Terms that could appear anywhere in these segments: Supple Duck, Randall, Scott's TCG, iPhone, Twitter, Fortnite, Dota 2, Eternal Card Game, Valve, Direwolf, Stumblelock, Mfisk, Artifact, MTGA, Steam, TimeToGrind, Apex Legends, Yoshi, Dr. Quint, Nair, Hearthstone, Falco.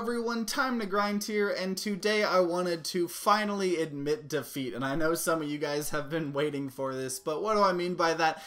everyone, Time to Grind here, and today I wanted to finally admit defeat, and I know some of you guys have been waiting for this, but what do I mean by that?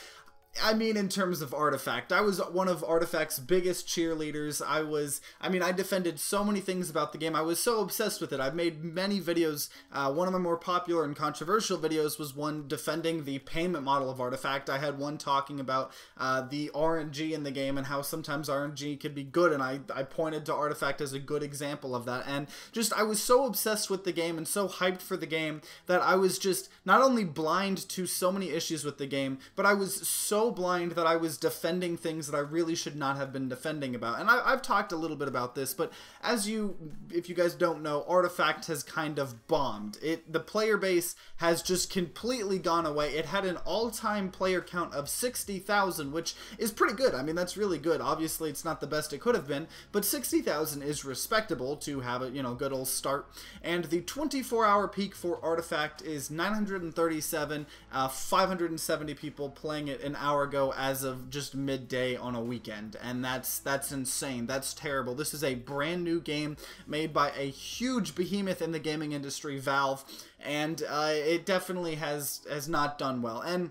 I mean in terms of Artifact. I was one of Artifact's biggest cheerleaders. I defended so many things about the game. I was so obsessed with it. I've made many videos. One of the more popular and controversial videos was one defending the payment model of Artifact. I had one talking about the RNG in the game and how sometimes RNG could be good, and I pointed to Artifact as a good example of that. And just, I was so obsessed with the game and so hyped for the game that I was just not only blind to so many issues with the game, but I was so blind that I was defending things that I really should not have been defending about. And I've talked a little bit about this, but if you guys don't know, Artifact has kind of bombed. The player base has just completely gone away. It had an all-time player count of 60,000, which is pretty good. I mean, that's really good. Obviously, it's not the best it could have been, but 60,000 is respectable to have a, good old start. And the 24-hour peak for Artifact is 937, 570 people playing it an hour ago as of just midday on a weekend, and that's insane. That's terrible. This is a brand new game made by a huge behemoth in the gaming industry, Valve, and it definitely has not done well. And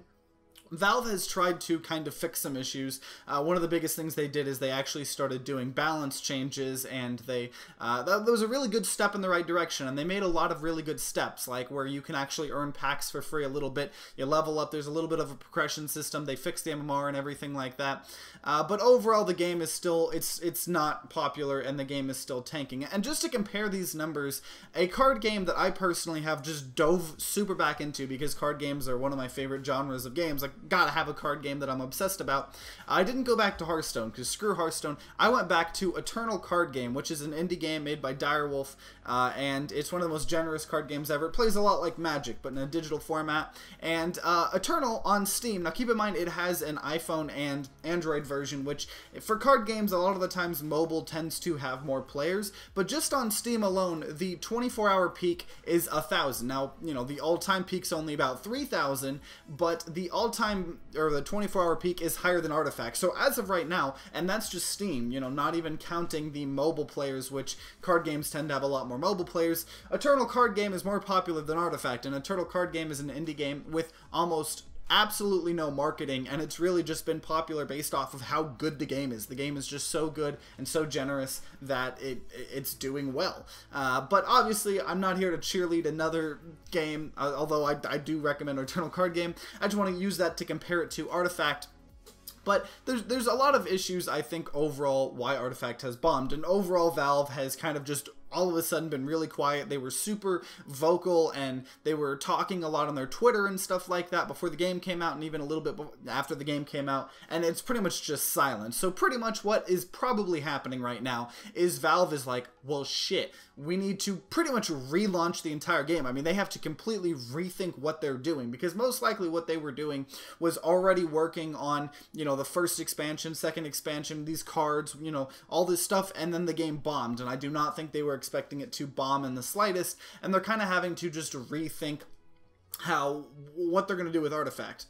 Valve has tried to kind of fix some issues. One of the biggest things they did is they actually started doing balance changes, and they that was a really good step in the right direction, and they made a lot of really good steps, like where you can actually earn packs for free a little bit, you level up, there's a little bit of a progression system, they fixed the MMR and everything like that. But overall the game is still, it's not popular, and the game is still tanking. And just to compare these numbers, a card game that I personally have just dove super back into, because card games are one of my favorite genres of games, like gotta have a card game that I'm obsessed about. I didn't go back to Hearthstone, because screw Hearthstone. I went back to Eternal Card Game, which is an indie game made by Direwolf, and it's one of the most generous card games ever. It plays a lot like Magic, but in a digital format. And Eternal on Steam, now keep in mind it has an iPhone and Android version, which for card games, a lot of the times mobile tends to have more players, but just on Steam alone, the 24-hour peak is 1,000. Now, the all-time peak's only about 3,000, but the all-time or the 24-hour peak is higher than Artifact. So as of right now, and that's just Steam, not even counting the mobile players, which card games tend to have a lot more mobile players. Eternal Card Game is more popular than Artifact, and Eternal Card Game is an indie game with almost absolutely no marketing, and it's really just been popular based off of how good the game is. The game is just so good and so generous that it's doing well. But obviously, I'm not here to cheerlead another game, although I do recommend Eternal Card Game. I just want to use that to compare it to Artifact. But there's a lot of issues, I think, overall why Artifact has bombed, and overall Valve has kind of just all of a sudden been really quiet. They were super vocal, and they were talking a lot on their Twitter and stuff like that before the game came out, and even a little bit after the game came out, and it's pretty much just silent. So pretty much what is probably happening right now is Valve is like, well shit, we need to pretty much relaunch the entire game. I mean, they have to completely rethink what they're doing, because most likely what they were doing was already working on, the first expansion, second expansion, these cards, all this stuff, and then the game bombed, and I do not think they were expecting it to bomb in the slightest, and they're kind of having to just rethink what they're going to do with Artifact.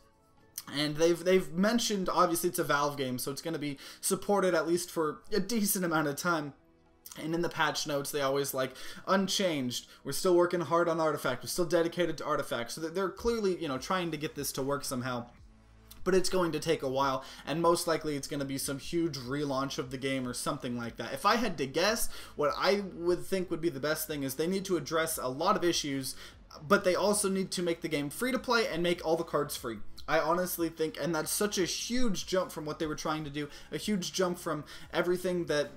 And they've mentioned, obviously it's a Valve game, so it's going to be supported at least for a decent amount of time. And in the patch notes, they always unchanged. We're still working hard on Artifact. We're still dedicated to Artifact. So they're clearly, trying to get this to work somehow. But it's going to take a while, and most likely it's going to be some huge relaunch of the game or something like that. If I had to guess, what I would think would be the best thing is they need to address a lot of issues, but they also need to make the game free to play and make all the cards free. I honestly think, and that's such a huge jump from what they were trying to do, a huge jump from everything that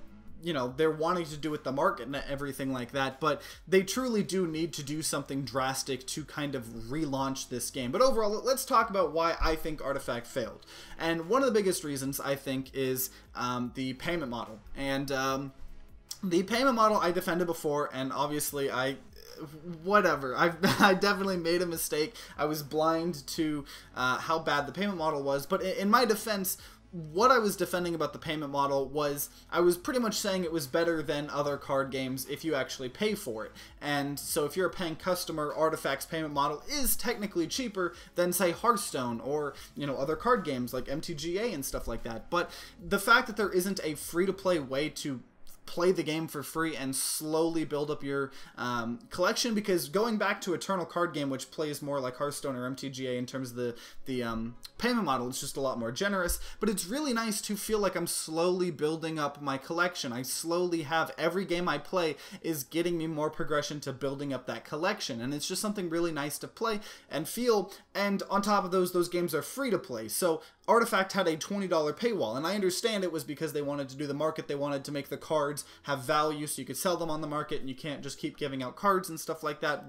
they're wanting to do with the market and everything like that, but they truly do need to do something drastic to kind of relaunch this game. But overall, let's talk about why I think Artifact failed. And one of the biggest reasons, I think, is the payment model. And the payment model I defended before, and obviously whatever. I definitely made a mistake. I was blind to how bad the payment model was, but in my defense, what I was defending about the payment model was I was pretty much saying it was better than other card games if you actually pay for it. And so if you're a paying customer, Artifact's payment model is technically cheaper than, say, Hearthstone or, other card games like MTGA and stuff like that. But the fact that there isn't a free-to-play way to play the game for free and slowly build up your collection, because going back to Eternal Card Game, which plays more like Hearthstone or MTGA in terms of the payment model, it's just a lot more generous, but it's really nice to feel like I'm slowly building up my collection. I slowly have, every game I play is getting me more progression to building up that collection, and it's just something really nice to play and feel. And on top of those games are free to play, so Artifact had a $20 paywall, and I understand it was because they wanted to do the market, they wanted to make the cards have value so you could sell them on the market, and you can't just keep giving out cards and stuff like that,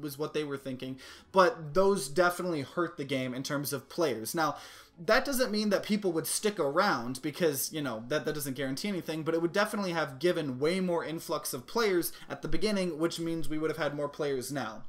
was what they were thinking. But those definitely hurt the game in terms of players. Now, that doesn't mean that people would stick around, because, you know, that doesn't guarantee anything, but it would definitely have given way more influx of players at the beginning, which means we would have had more players now.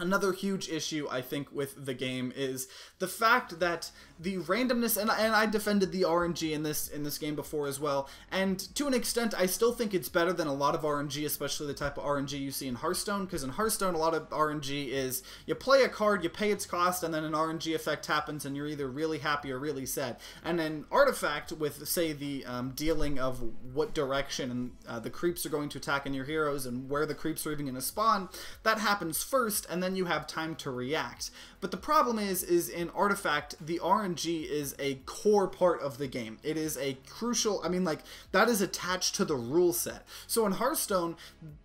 Another huge issue, I think, with the game is the fact that the randomness, and I defended the RNG in this game before as well, and to an extent, I still think it's better than a lot of RNG, especially the type of RNG you see in Hearthstone, because in Hearthstone, a lot of RNG is you play a card, you pay its cost, and then an RNG effect happens, and you're either really happy or really sad. And then Artifact, with, say, the dealing of what direction and the creeps are going to attack in your heroes, and where the creeps are even going to spawn, that happens first, and then you have time to react. But the problem is in Artifact, the RNG is a core part of the game. It is a crucial, I mean, like, that is attached to the rule set. So in Hearthstone,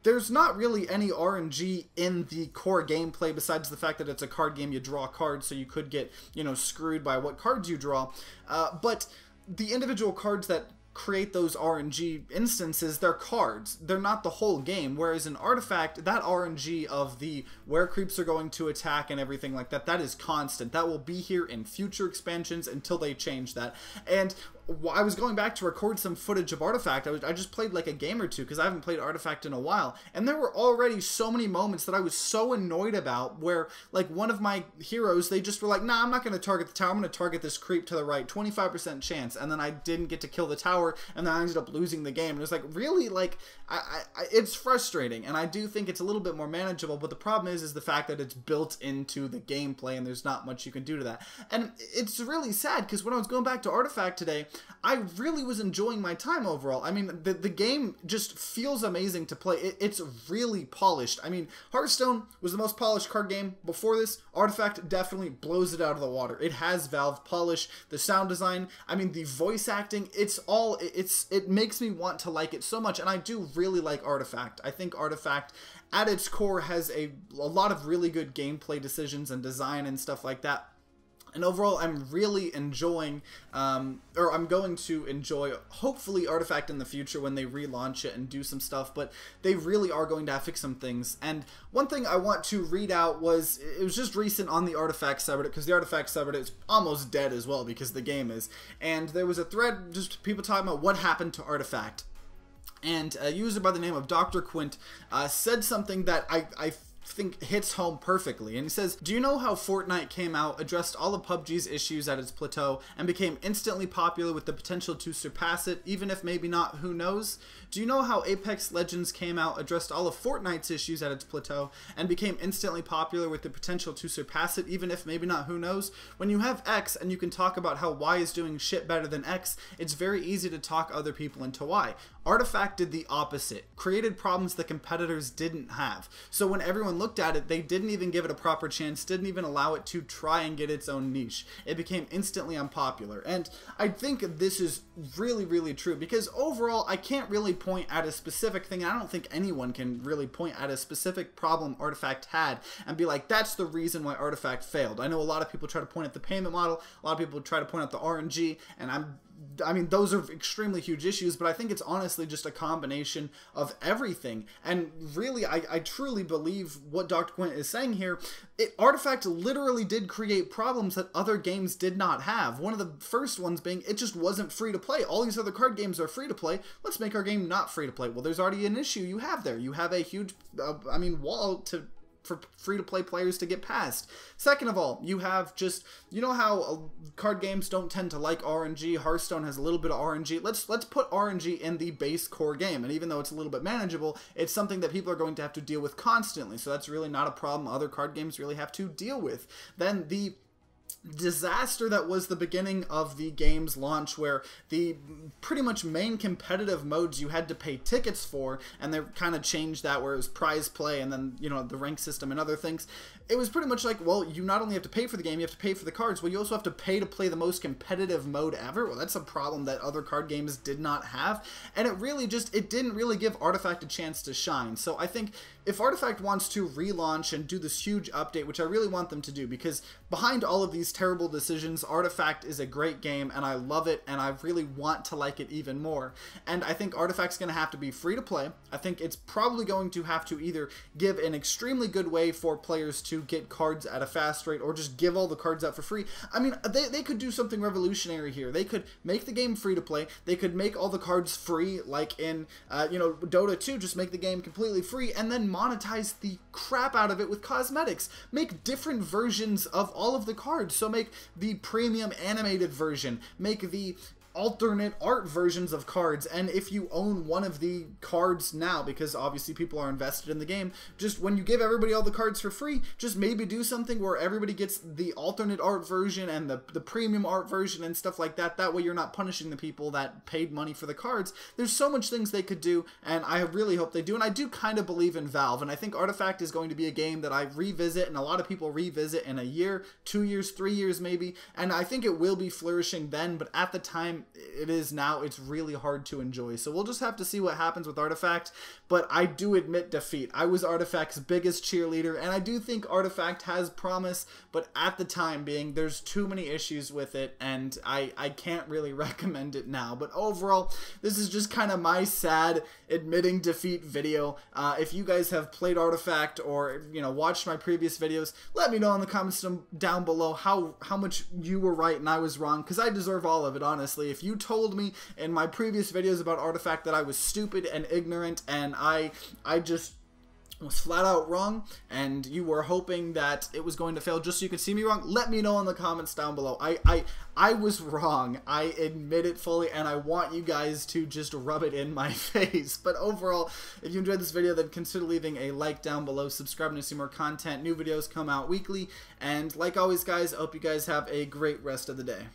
there's not really any RNG in the core gameplay, besides the fact that it's a card game, you draw cards, so you could get, you know, screwed by what cards you draw. But the individual cards that create those RNG instances, they're cards. They're not the whole game, whereas in Artifact, that RNG of the where creeps are going to attack and everything like that, that is constant. That will be here in future expansions until they change that. And I was going back to record some footage of Artifact. I just played like a game or two because I haven't played Artifact in a while, and there were already so many moments that I was so annoyed about where, like, one of my heroes, they just were like, nah, I'm not going to target the tower, I'm going to target this creep to the right, 25% chance, and then I didn't get to kill the tower, and then I ended up losing the game. And it was like, really? Like, it's frustrating, and I do think it's a little bit more manageable, but the problem is the fact that it's built into the gameplay, and there's not much you can do to that. And it's really sad, because when I was going back to Artifact today, I really was enjoying my time overall. I mean, the game just feels amazing to play. It's really polished. I mean, Hearthstone was the most polished card game before this. Artifact definitely blows it out of the water. It has Valve polish, the sound design, I mean, the voice acting, it's all, it makes me want to like it so much, and I do really like Artifact. I think Artifact, at its core, has a lot of really good gameplay decisions and design and stuff like that. And overall, I'm really enjoying, or I'm going to enjoy, hopefully, Artifact in the future when they relaunch it and do some stuff, but they really are going to have to fix some things. And one thing I want to read out was, it was just recent on the Artifact subreddit, because the Artifact subreddit is almost dead as well, because the game is. And there was a thread, just people talking about what happened to Artifact. And a user by the name of Dr. Quint said something that I think hits home perfectly, and he says, "Do you know how Fortnite came out, addressed all of PUBG's issues at its plateau, and became instantly popular with the potential to surpass it, even if maybe not, who knows? Do you know how Apex Legends came out, addressed all of Fortnite's issues at its plateau, and became instantly popular with the potential to surpass it, even if maybe not, who knows? When you have X and you can talk about how Y is doing shit better than X, it's very easy to talk other people into Y. Artifact did the opposite, created problems that competitors didn't have. So when everyone looked at it, they didn't even give it a proper chance, didn't even allow it to try and get its own niche. It became instantly unpopular." And I think this is really, really true, because overall, I can't really point at a specific thing. I don't think anyone can really point at a specific problem Artifact had and be like, that's the reason why Artifact failed. I know a lot of people try to point at the payment model, a lot of people try to point at the RNG, and I mean, those are extremely huge issues, but I think it's honestly just a combination of everything. And really, I truly believe what Dr. Quint is saying here. Artifact literally did create problems that other games did not have. One of the first ones being, it just wasn't free to play. All these other card games are free to play. Let's make our game not free to play. Well, there's already an issue you have there. You have a huge, I mean, wall for free-to-play players to get past. Second of all, you have just, you know how card games don't tend to like RNG? Hearthstone has a little bit of RNG. Let's put RNG in the base core game, and even though it's a little bit manageable, it's something that people are going to have to deal with constantly, so that's really not a problem other card games really have to deal with. Then the disaster that was the beginning of the game's launch, where the pretty much main competitive modes you had to pay tickets for, and they kind of changed that, where it was prize play and then, you know, the rank system and other things. It was pretty much like, well, you not only have to pay for the game, you have to pay for the cards. Well, you also have to pay to play the most competitive mode ever. Well, that's a problem that other card games did not have, and it really just, it didn't really give Artifact a chance to shine. So I think if Artifact wants to relaunch and do this huge update, which I really want them to do, because behind all of these terrible decisions, Artifact is a great game, and I love it, and I really want to like it even more. And I think Artifact's going to have to be free to play. I think it's probably going to have to either give an extremely good way for players to get cards at a fast rate, or just give all the cards out for free. I mean, they could do something revolutionary here. They could make the game free to play. They could make all the cards free, like in you know, Dota 2, just make the game completely free, and then monetize the crap out of it with cosmetics. Make different versions of all of the cards. So make the premium animated version, make the alternate art versions of cards, and if you own one of the cards now, because obviously people are invested in the game, just when you give everybody all the cards for free, just maybe do something where everybody gets the alternate art version and the premium art version and stuff like that. That way you're not punishing the people that paid money for the cards. There's so much things they could do, and I really hope they do, and I do kind of believe in Valve, and I think Artifact is going to be a game that I revisit, and a lot of people revisit in a year, 2 years, 3 years maybe, and I think it will be flourishing then, but at the time it is now, it's really hard to enjoy. So we'll just have to see what happens with Artifact, but I do admit defeat. I was Artifact's biggest cheerleader, and I do think Artifact has promise, but at the time being, there's too many issues with it, and I can't really recommend it now. But overall, this is just kind of my sad admitting defeat video. If you guys have played Artifact or, you know, watched my previous videos, let me know in the comments down below how much you were right and I was wrong, because I deserve all of it, honestly. If you told me in my previous videos about Artifact that I was stupid and ignorant and I just was flat out wrong, and you were hoping that it was going to fail just so you could see me wrong, let me know in the comments down below. I was wrong. I admit it fully, and I want you guys to just rub it in my face. But overall, if you enjoyed this video, then consider leaving a like down below, subscribing to see more content. New videos come out weekly, and like always, guys, I hope you guys have a great rest of the day.